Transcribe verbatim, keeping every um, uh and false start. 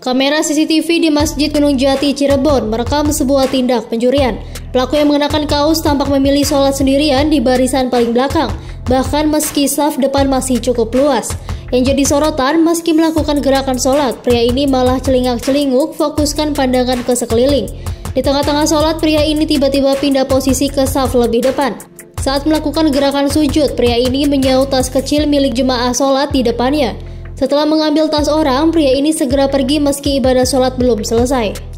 Kamera C C T V di Masjid Gunungjati, Cirebon merekam sebuah tindak pencurian. Pelaku yang mengenakan kaos tampak memilih sholat sendirian di barisan paling belakang, bahkan meski saf depan masih cukup luas. Yang jadi sorotan, meski melakukan gerakan sholat, pria ini malah celingak-celinguk fokuskan pandangan ke sekeliling. Di tengah-tengah sholat, pria ini tiba-tiba pindah posisi ke saf lebih depan. Saat melakukan gerakan sujud, pria ini menyaut tas kecil milik jemaah sholat di depannya. Setelah mengambil tas orang, pria ini segera pergi meski ibadah sholat belum selesai.